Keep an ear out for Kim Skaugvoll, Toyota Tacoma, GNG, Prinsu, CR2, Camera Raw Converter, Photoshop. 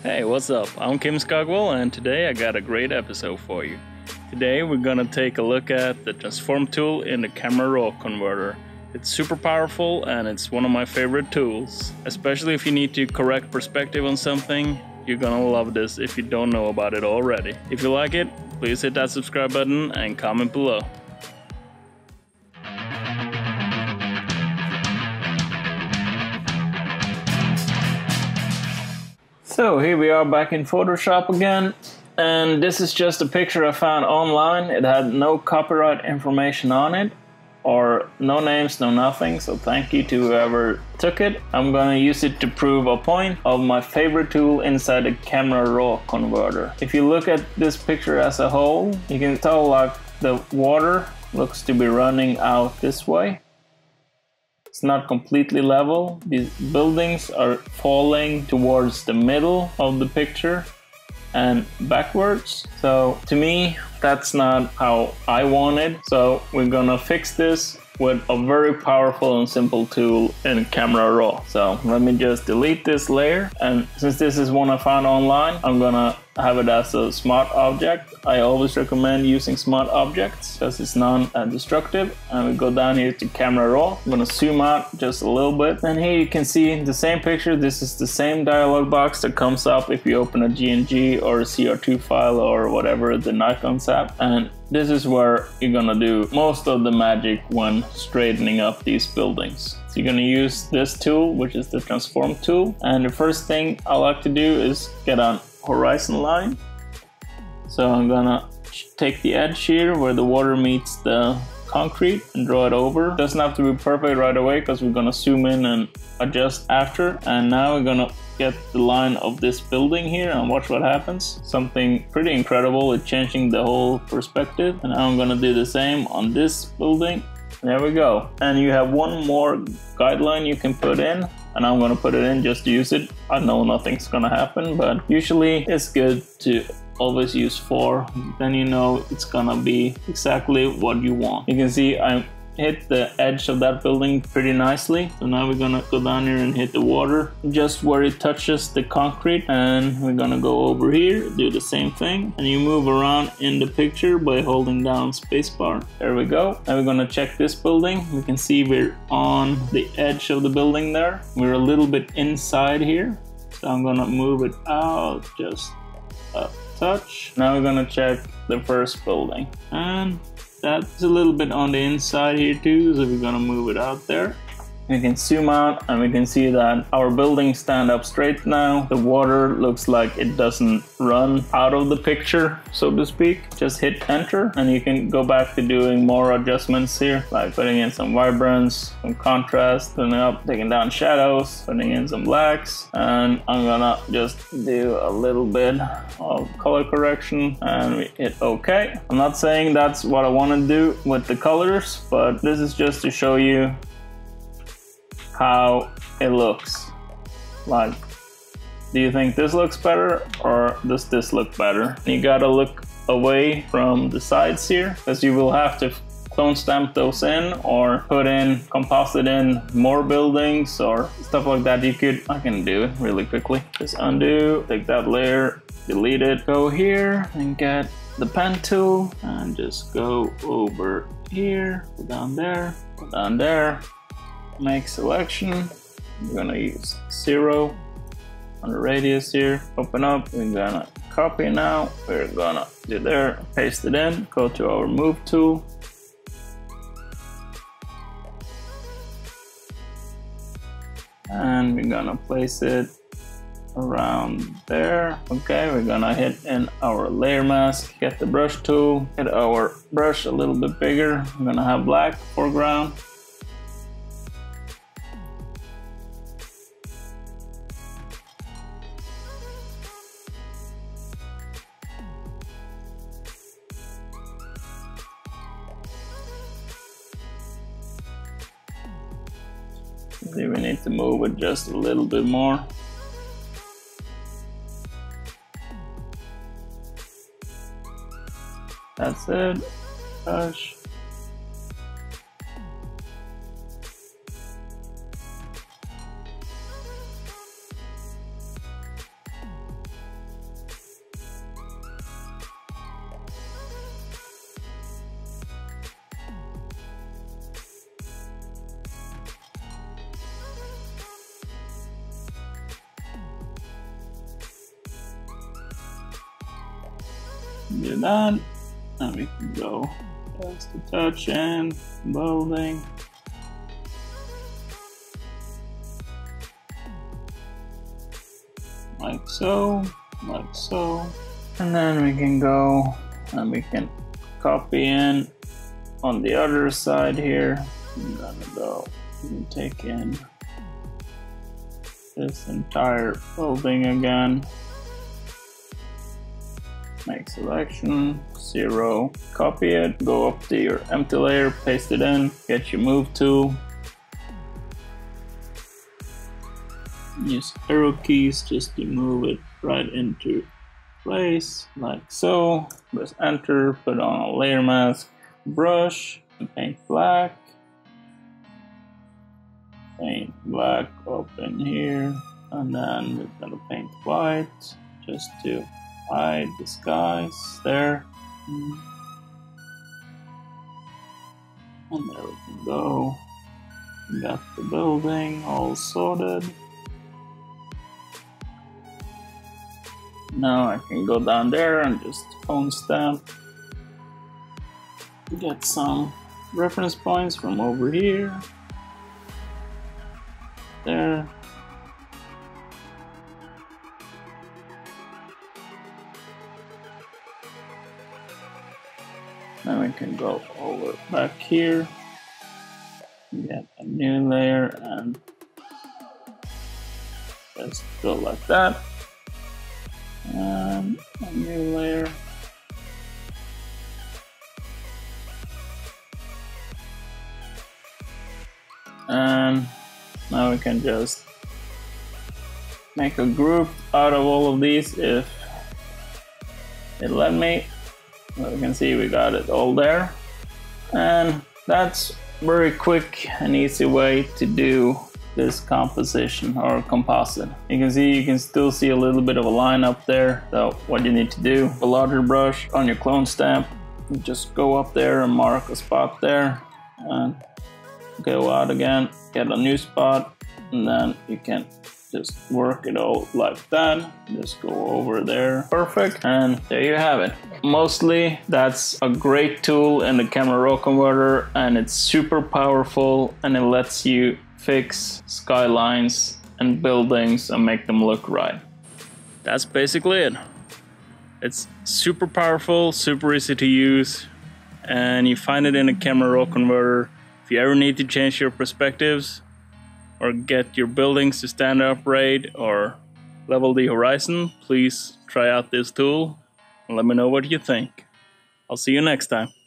Hey, what's up? I'm Kim Skaugvoll, and today I got a great episode for you. Today we're gonna take a look at the transform tool in the Camera Raw Converter. It's super powerful and it's one of my favorite tools. Especially if you need to correct perspective on something, you're gonna love this if you don't know about it already. If you like it, please hit that subscribe button and comment below. So here we are back in Photoshop again, and this is just a picture I found online. It had no copyright information on it, or no names, no nothing, so thank you to whoever took it. I'm gonna use it to prove a point of my favorite tool inside the Camera Raw Converter. If you look at this picture as a whole, you can tell like the water looks to be running out this way. It's not completely level. These buildings are falling towards the middle of the picture and backwards. So to me, that's not how I want it. So we're gonna fix this with a very powerful and simple tool in Camera Raw. So let me just delete this layer. And since this is one I found online, I'm gonna have it as a smart object. I always recommend using smart objects because it's non-destructive. And we go down here to Camera Raw. I'm gonna zoom out just a little bit. And here you can see the same picture. This is the same dialog box that comes up if you open a GNG or a CR2 file or whatever the Nikon's app. And this is where you're gonna do most of the magic when straightening up these buildings. So you're gonna use this tool, which is the transform tool. And the first thing I like to do is get on horizon line. So I'm gonna take the edge here where the water meets the concrete and draw it over. Doesn't have to be perfect right away because we're gonna zoom in and adjust after. And now we're gonna get the line of this building here and watch what happens. Something pretty incredible with changing the whole perspective. And now I'm gonna do the same on this building. There we go. And you have one more guideline you can put in. And I'm gonna put it in just to use it. I know nothing's gonna happen, but usually it's good to always use 4. Then you know it's gonna be exactly what you want. You can see I hit the edge of that building pretty nicely. So now we're gonna go down here and hit the water just where it touches the concrete. And we're gonna go over here, do the same thing. And you move around in the picture by holding down spacebar. There we go. Now we're gonna check this building. We can see we're on the edge of the building there. We're a little bit inside here. So I'm gonna move it out just a touch. Now we're gonna check the first building. And that's a little bit on the inside here too, so we're gonna move it out there. We can zoom out and we can see that our buildings stand up straight now. The water looks like it doesn't run out of the picture, so to speak. Just hit enter and you can go back to doing more adjustments here, like putting in some vibrance, some contrast, putting up, taking down shadows, putting in some blacks. And I'm gonna just do a little bit of color correction and we hit OK. I'm not saying that's what I want to do with the colors, but this is just to show you how it looks like. Do you think this looks better or does this look better? You gotta look away from the sides here because you will have to clone stamp those in or put in composite in more buildings or stuff like that. I can do it really quickly. Just undo, take that layer, delete it, go here and get the pen tool and just go over here, go down there, go down there. Make selection. We're gonna use 0 on the radius here. Open up. We're gonna copy now. We're gonna do there. Paste it in. Go to our move tool. And we're gonna place it around there. Okay, we're gonna hit in our layer mask, get the brush tool, get our brush a little bit bigger. We're gonna have black foreground. We need to move it just a little bit more. That's it. Gosh. do that, and we can go past the touch and loading. Like so, like so. And then we can go and we can copy in on the other side here. I'm gonna go and take in this entire building again. Make selection, 0, copy it, go up to your empty layer, paste it in, get your move tool. Use arrow keys just to move it right into place, like so. Press enter, put on a layer mask, brush, paint black. Paint black up in here, and then we're gonna paint white just to hide the skies there. And there we can go. Got the building all sorted. Now I can go down there and just cone stamp. Get some reference points from over here. There. Then we can go over back here, get a new layer and just go like that. And a new layer. And now we can just make a group out of all of these if it let me. As you can see, we got it all there, and that's very quick and easy way to do this composition or composite. You can see you can still see a little bit of a line up there. So what you need to do, a larger brush on your clone stamp, you just go up there and mark a spot there, and go out again, get a new spot, and then you can just work it out like that. Just go over there. Perfect. And there you have it. Mostly that's a great tool in the Camera Raw Converter, and it's super powerful, and it lets you fix skylines and buildings and make them look right. That's basically it. It's super powerful, super easy to use, and you find it in the Camera Raw Converter. If you ever need to change your perspectives, or get your buildings to stand upright or level the horizon, please try out this tool and let me know what you think. I'll see you next time.